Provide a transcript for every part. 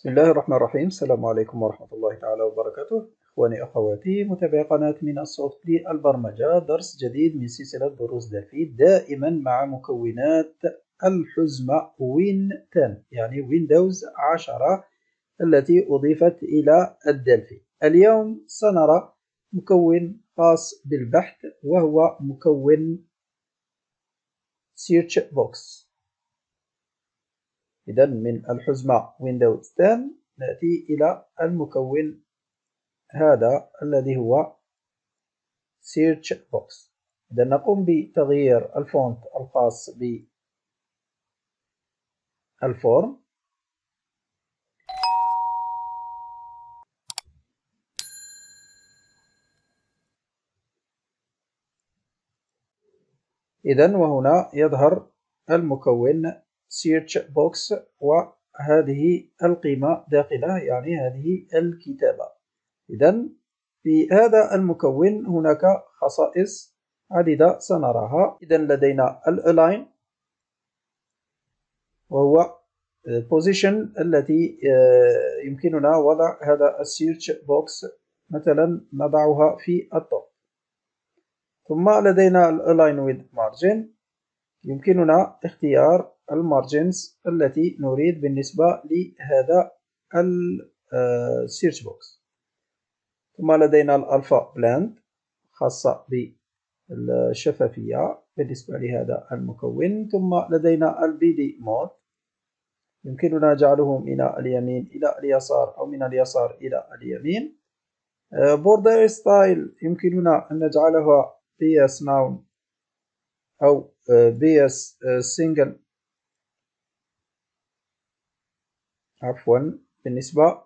بسم الله الرحمن الرحيم. السلام عليكم ورحمة الله تعالى وبركاته. إخواني أخواتي متابعي قناة من الصوت للبرمجة، درس جديد من سلسلة دروس دلفي دائما مع مكونات الحزمة وين 10 يعني ويندوز 10 التي أضيفت إلى الدلفي. اليوم سنرى مكون خاص بالبحث وهو مكون Search Box. إذا من الحزمة ويندوز 10 نأتي إلى المكون هذا الذي هو Search Box. إذا نقوم بتغيير الفونت الخاص بالفورم، إذا وهنا يظهر المكون Search Box وهذه القيمة داخلها يعني هذه الكتابة. إذا في هذا المكون هناك خصائص عديدة سنراها. إذا لدينا الألاين وهو البوزيشن التي يمكننا وضع هذا السيرش بوكس، مثلا نضعها في التوب. ثم لدينا الألاين ويد مارجن، يمكننا اختيار المارجنز التي نريد بالنسبة لهذا السيرش بوكس. ثم لدينا الألفا بلاند خاصة بالشفافية بالنسبة لهذا المكون. ثم لدينا البي دي مود، يمكننا جعله من اليمين إلى اليسار أو من اليسار إلى اليمين. بوردر ستايل يمكننا أن نجعلها بيس ناون أو بيس سينجل عفوا بالنسبة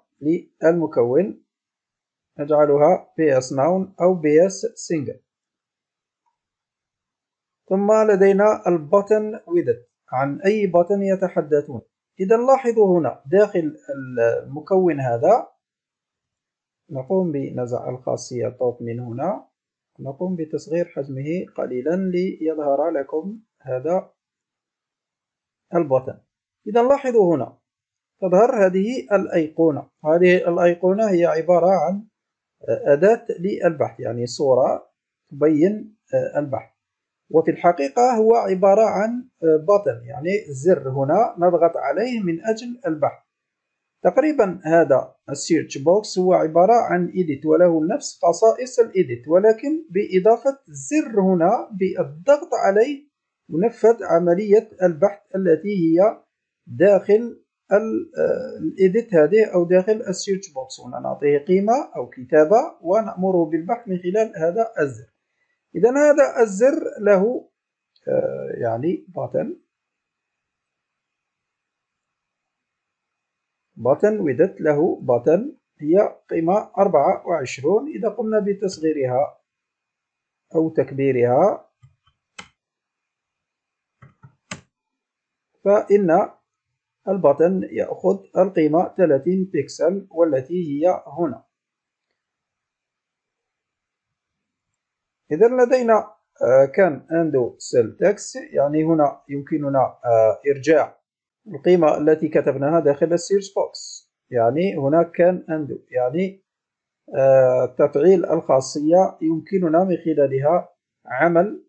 للمكون نجعلها بيس ناون أو بيس سينجل. ثم لدينا البوتن ويدت، عن أي بوتن يتحدثون. إذا لاحظوا هنا داخل المكون هذا نقوم بنزع الخاصية توب من هنا، نقوم بتصغير حجمه قليلا ليظهر لكم هذا البوتن. إذا لاحظوا هنا تظهر هذه الأيقونة. هذه الأيقونة هي عبارة عن أداة للبحث، يعني صورة تبين البحث، وفي الحقيقة هو عبارة عن بوتن يعني زر هنا نضغط عليه من أجل البحث. تقريبا هذا السيرش بوكس هو عبارة عن إيديت وله نفس خصائص الإيديت، ولكن بإضافة زر هنا بالضغط عليه ينفذ عملية البحث التي هي داخل الإيديت هذه أو داخل السيرش بوكس. هنا نعطيه قيمة أو كتابة ونأمره بالبحث من خلال هذا الزر. إذا هذا الزر له يعني بوتن ويدت له بوتن هي قيمة 24. إذا قمنا بتصغيرها أو تكبيرها فإن البوتن يأخذ القيمة 30 بكسل والتي هي هنا. إذا لدينا كان أندو سيل تكس، يعني هنا يمكننا إرجاع القيمة التي كتبناها داخل السيرش بوكس. يعني هناك كان أندو يعني تفعيل الخاصية يمكننا من خلالها عمل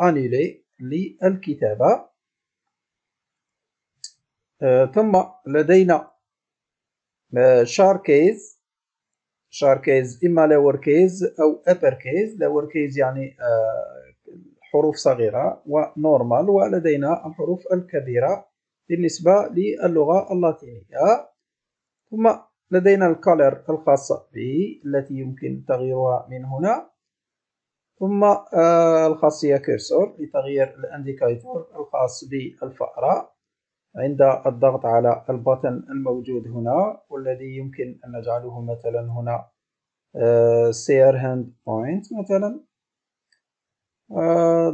أنيلي للكتابة. ثم لدينا شاركيز إما لور كيز أو أبر كيز. لور كيز يعني حروف صغيرة ونورمال، ولدينا الحروف الكبيرة بالنسبة للغة اللاتينية. ثم لدينا الكالر الخاصة به التي يمكن تغييرها من هنا. ثم الخاصية كيرسور لتغيير الانديكاتور الخاص بالفأرة عند الضغط على البوتن الموجود هنا، والذي يمكن أن نجعله مثلا هنا سير هاند بوينت مثلا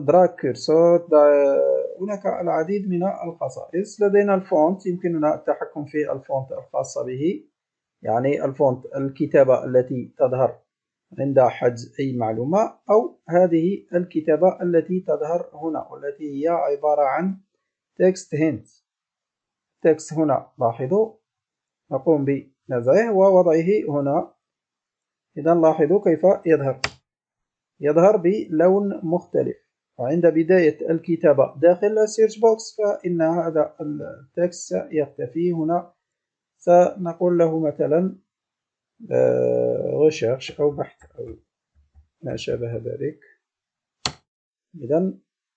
دراج كيرسور. هناك العديد من الخصائص. لدينا الفونت، يمكننا التحكم في الفونت الخاصة به، يعني الفونت الكتابة التي تظهر عند حجز أي معلومة أو هذه الكتابة التي تظهر هنا والتي هي عبارة عن تكست هنت. تكست هنا لاحظوا نقوم بنزعه ووضعه هنا. إذا لاحظوا كيف يظهر بلون مختلف. وعند بداية الكتابة داخل السيرش بوكس فإن هذا التكست يختفي. هنا سنقول له مثلا ريسيرش أو بحث أو ما شابه ذلك. إذا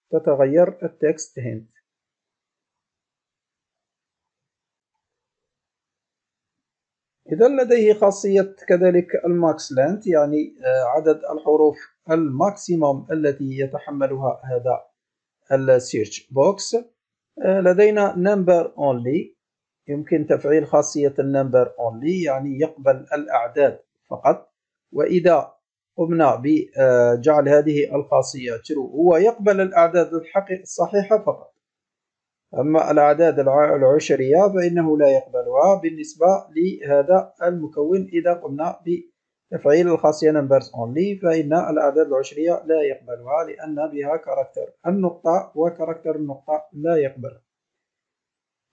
تتغير التكست هنا. إذا لديه خاصية كذلك الماكس لينث، يعني عدد الحروف الماكسيموم التي يتحملها هذا السيرش بوكس. لدينا نمبر اونلي، يمكن تفعيل خاصية النمبر اونلي، يعني يقبل الأعداد فقط. وإذا قمنا بجعل هذه الخاصية true هو يقبل الأعداد الصحيحة فقط. أما الأعداد العشرية فإنه لا يقبلها بالنسبة لهذا المكون. إذا قمنا بتفعيل الخاصية numbers only فإن الأعداد العشرية لا يقبلها لأن بها كاركتر النقطة، وكاركتر النقطة لا يقبلها.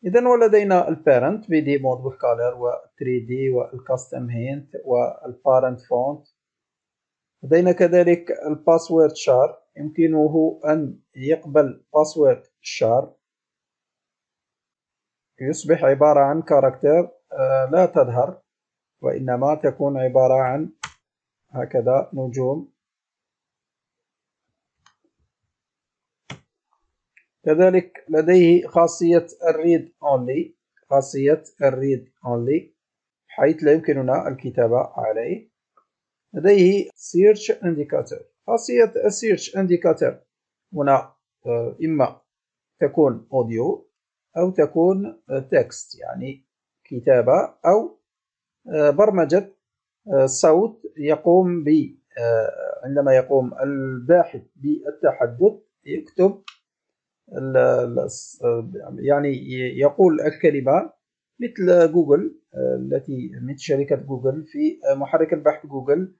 إذا ولدينا البارنت بدي مود بالكالر و 3D والكاستم هينت والبارنت فونت. لدينا كذلك الباسورد شار، يمكنه أن يقبل باسورد شار، يصبح عبارة عن كاركتر لا تظهر وإنما تكون عبارة عن هكذا نجوم. كذلك لديه خاصية الريد اونلي، حيث لا يمكننا الكتابة عليه. لديه سيرش انديكاتور، خاصية السيرش انديكاتور هنا إما تكون اوديو أو تكون تكست، يعني كتابة، أو برمجة صوت يقوم عندما يقوم الباحث بالتحدث يكتب، يعني يقول الكلمة مثل جوجل التي مثل شركة جوجل في محرك البحث جوجل.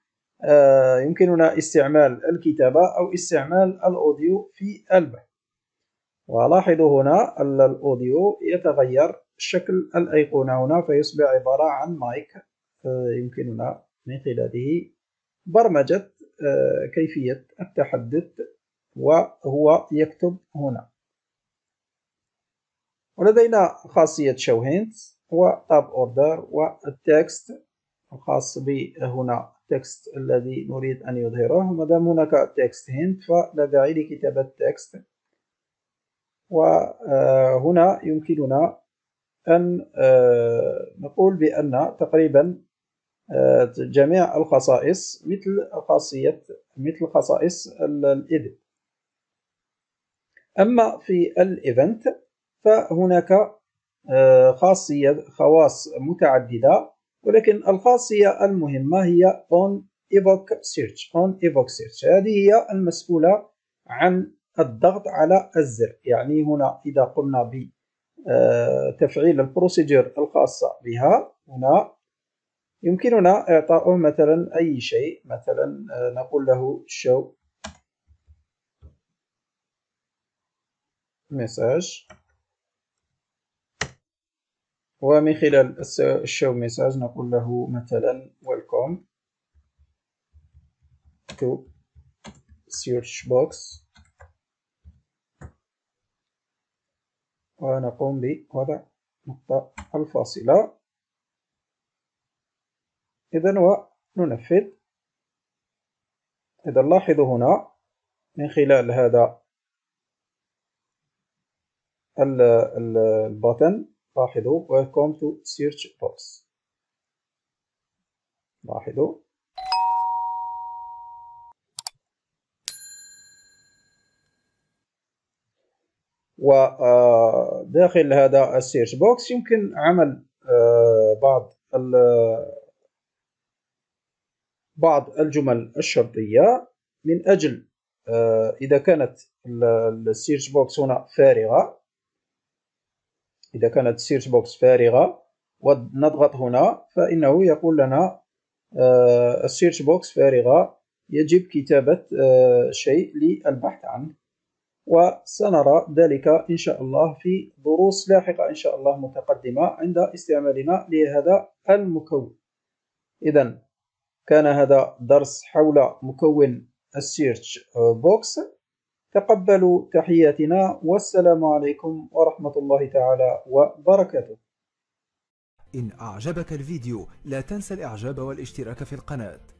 يمكننا استعمال الكتابة أو استعمال الأوديو في البحث. ولاحظوا هنا الأوديو يتغير شكل الأيقونة هنا فيصبح عبارة عن مايك. يمكننا من خلاله برمجة كيفية التحدث وهو يكتب هنا. ولدينا خاصية شو هنت وطاب أوردر والتكست الخاص به. هنا التكست الذي نريد أن يظهره. مادام هناك تكست هنت فلا داعي لكتابة تكست. وهنا يمكننا أن نقول بأن تقريبا جميع الخصائص مثل خصائص الإيديت. أما في الإيفنت فهناك خواص متعددة، ولكن الخاصية المهمة هي on evoke search. هذه هي المسؤولة عن الضغط على الزر. يعني هنا إذا قمنا بتفعيل البروسيجر الخاصة بها هنا يمكننا إعطاؤه مثلا أي شيء، مثلا نقول له show message، ومن خلال show message نقول له مثلا welcome to search box، ونقوم بوضع نقطة الفاصلة. إذا وننفذ. إذا لاحظوا هنا من خلال هذا البوتن لاحظوا Welcome to Search Box. لاحظوا وداخل هذا السيرش بوكس يمكن عمل بعض الجمل الشرطية من أجل إذا كانت السيرش بوكس هنا فارغة. إذا كانت السيرش بوكس فارغة ونضغط هنا فإنه يقول لنا السيرش بوكس فارغة، يجب كتابة شيء للبحث عنه. وسنرى ذلك إن شاء الله في دروس لاحقة إن شاء الله متقدمة عند استعمالنا لهذا المكون. إذن كان هذا درس حول مكون السيرش بوكس. تقبلوا تحياتنا والسلام عليكم ورحمة الله تعالى وبركاته. إن أعجبك الفيديو لا تنسى الإعجاب والاشتراك في القناة.